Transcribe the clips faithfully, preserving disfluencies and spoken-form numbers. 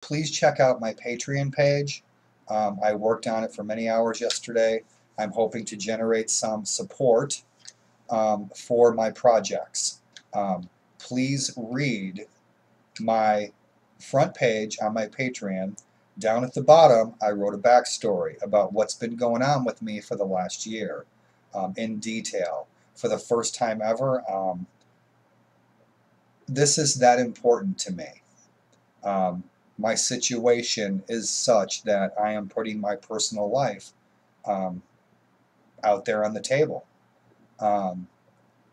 Please check out my Patreon page. Um, I worked on it for many hours yesterday. I'm hoping to generate some support um, for my projects. Um, please read my front page on my Patreon. Down at the bottom, I wrote a backstory about what's been going on with me for the last year um, in detail. For the first time ever, um, this is that important to me. Um, my situation is such that I am putting my personal life um, out there on the table. Um,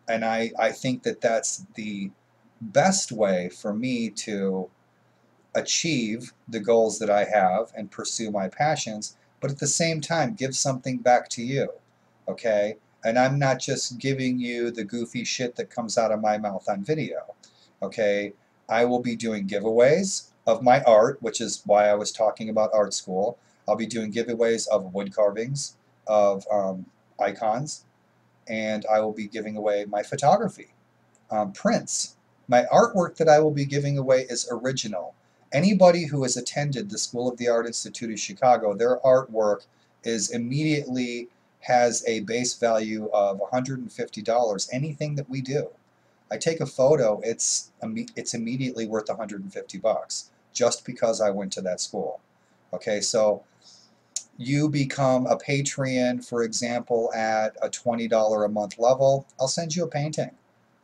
and I, I think that that's the best way for me to achieve the goals that I have and pursue my passions, but at the same time give something back to you, okay? And I'm not just giving you the goofy shit that comes out of my mouth on video, okay? I will be doing giveaways of my art, which is why I was talking about art school. I'll be doing giveaways of wood carvings, of um, icons, and I will be giving away my photography, um, prints. My artwork that I will be giving away is original. Anybody who has attended the School of the Art Institute of Chicago, their artwork is immediately has a base value of one hundred fifty dollars. Anything that we do, I take a photo, it's it's immediately worth one hundred fifty bucks just because I went to that school. Okay, so you become a Patreon, for example, at a twenty dollars a month level. I'll send you a painting.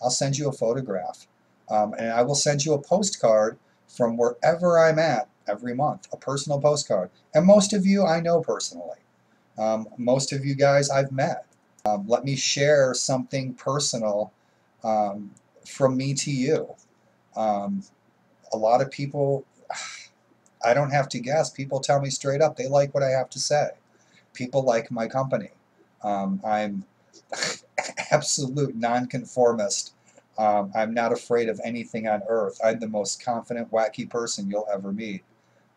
I'll send you a photograph, um, and I will send you a postcard from wherever I'm at every month, a personal postcard. And most of you I know personally. Um, most of you guys I've met. Um, let me share something personal um, from me to you. Um, a lot of people, I don't have to guess, people tell me straight up they like what I have to say. People like my company. Um, I'm absolute nonconformist. Um, I'm not afraid of anything on earth. I'm the most confident, wacky person you'll ever meet.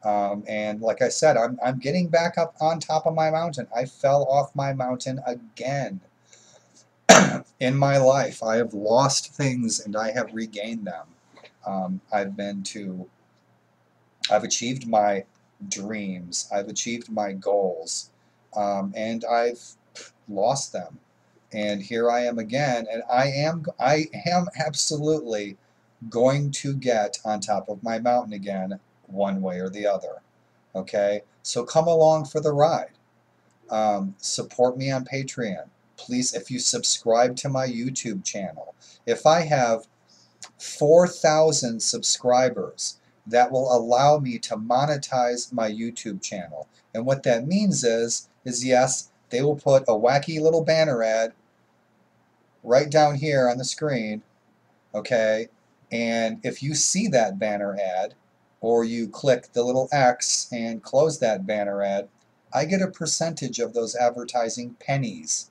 Um, and like I said, I'm, I'm getting back up on top of my mountain. I fell off my mountain again. In my life, I have lost things and I have regained them. Um, I've been to, I've achieved my dreams. I've achieved my goals. Um, and I've lost them. And here I am again, and I am I am absolutely going to get on top of my mountain again one way or the other. Okay, so come along for the ride. Um, support me on Patreon. Please, if you subscribe to my YouTube channel, if I have four thousand subscribers, that will allow me to monetize my YouTube channel. And what that means is, is yes, they will put a wacky little banner ad right down here on the screen, okay? And if you see that banner ad, or you click the little X and close that banner ad, I get a percentage of those advertising pennies.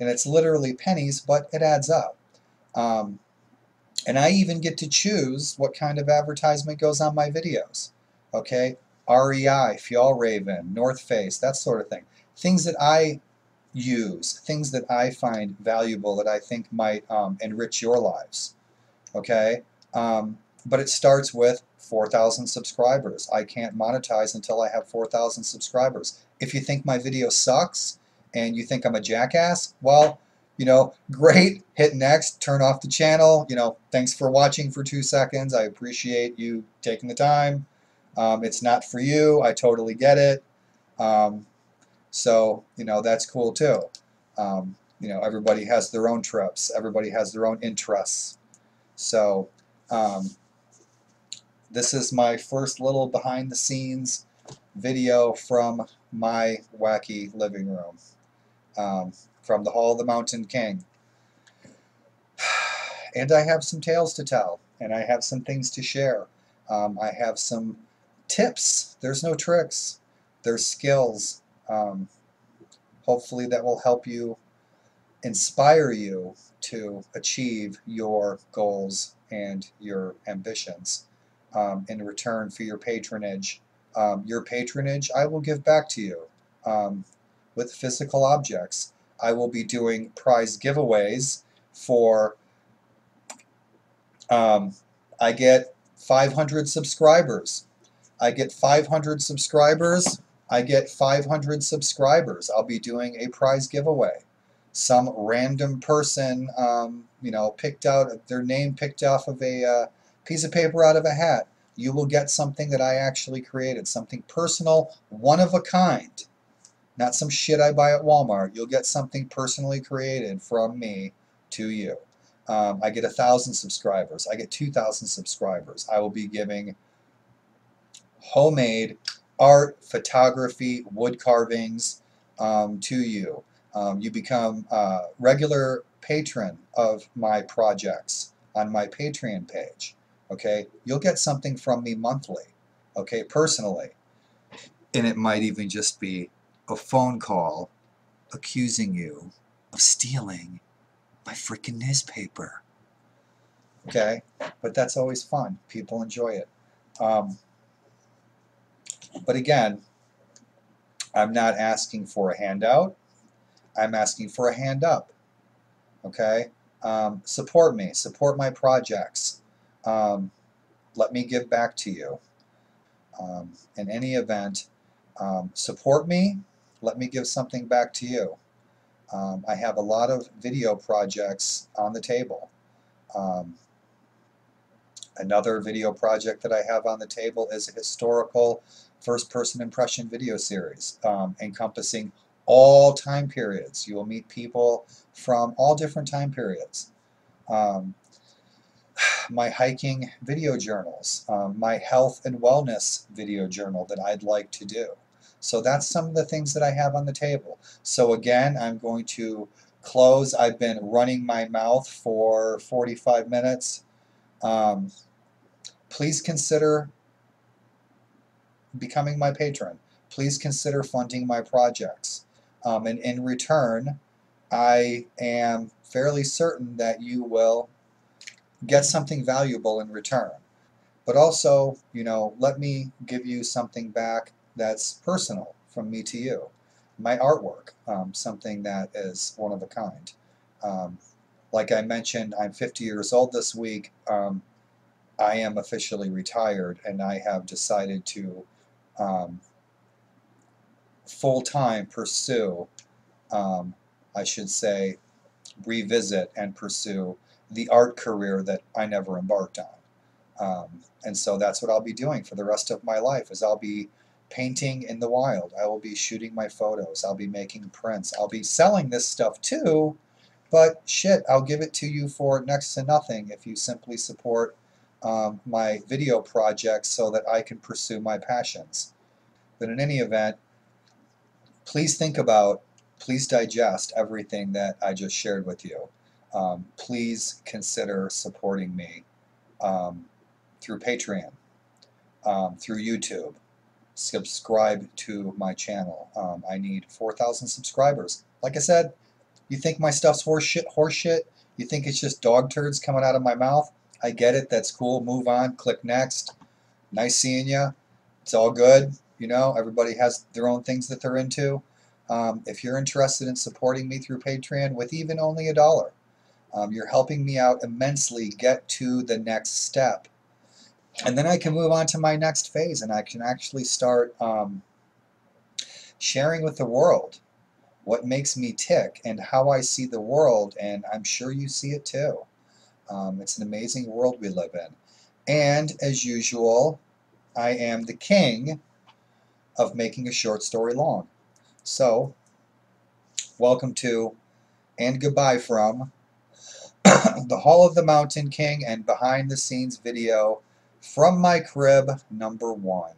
And it's literally pennies, but it adds up. Um, and I even get to choose what kind of advertisement goes on my videos, okay? R E I, Fjällräven, North Face, that sort of thing. Things that I use, things that I find valuable that I think might um, enrich your lives, okay? Um, but it starts with four thousand subscribers. I can't monetize until I have four thousand subscribers. If you think my video sucks and you think I'm a jackass, well, you know, great, hit next, turn off the channel, you know, thanks for watching for two seconds. I appreciate you taking the time. Um, it's not for you, I totally get it. Um, So, you know, that's cool too. Um, you know, everybody has their own trips. Everybody has their own interests. So, um, this is my first little behind the scenes video from my wacky living room. Um, from the Hall of the Mountain King. And I have some tales to tell. And I have some things to share. Um, I have some tips. There's no tricks. There's skills. Um, hopefully that will help you, inspire you to achieve your goals and your ambitions um, in return for your patronage. Um, your patronage I will give back to you um, with physical objects. I will be doing prize giveaways for, um, I get five hundred subscribers. I get five hundred subscribers, I get five hundred subscribers. I'll be doing a prize giveaway. Some random person, um, you know, picked out, their name picked off of a uh, piece of paper out of a hat. You will get something that I actually created, something personal, one of a kind. Not some shit I buy at Walmart. You'll get something personally created from me to you. Um, I get one thousand subscribers. I get two thousand subscribers. I will be giving homemade art, photography, wood carvings um, to you. Um, you become a regular patron of my projects on my Patreon page. Okay? You'll get something from me monthly. Okay? Personally. And it might even just be a phone call accusing you of stealing my freaking newspaper. Okay? But that's always fun. People enjoy it. Um, but again, I'm not asking for a handout. I'm asking for a hand up. Okay? Um, support me. Support my projects. Um, let me give back to you. Um, in any event, um, support me. Let me give something back to you. Um, I have a lot of video projects on the table. Um, another video project that I have on the table is a historical first-person impression video series um, encompassing all time periods. You will meet people from all different time periods. Um, my hiking video journals, um, my health and wellness video journal that I'd like to do. So that's some of the things that I have on the table. So again, I'm going to close. I've been running my mouth for forty-five minutes. Um, please consider becoming my patron. Please consider funding my projects. Um, and in return, I am fairly certain that you will get something valuable in return. But also, you know, let me give you something back that's personal from me to you. My artwork, um, something that is one of a kind. Um, like I mentioned, I'm fifty years old this week. Um, I am officially retired, and I have decided to um, full-time pursue, um, I should say, revisit and pursue the art career that I never embarked on. Um, and so that's what I'll be doing for the rest of my life, is I'll be painting in the wild. I will be shooting my photos. I'll be making prints. I'll be selling this stuff too, but shit, I'll give it to you for next to nothing if you simply support um, my video projects so that I can pursue my passions. But in any event, please think about, please digest everything that I just shared with you. Um, please consider supporting me um, through Patreon, um, through YouTube. Subscribe to my channel. Um, I need four thousand subscribers. Like I said, you think my stuff's horse shit, horse shit? You think it's just dog turds coming out of my mouth? I get it. That's cool. Move on. Click next. Nice seeing you. It's all good. You know, everybody has their own things that they're into. Um, if you're interested in supporting me through Patreon with even only a dollar, um, you're helping me out immensely get to the next step. And then I can move on to my next phase, and I can actually start um, sharing with the world what makes me tick and how I see the world, and I'm sure you see it too. Um, it's an amazing world we live in. And as usual, I am the king of making a short story long. So, welcome to and goodbye from the Hall of the Mountain King and behind the scenes video from my crib number one.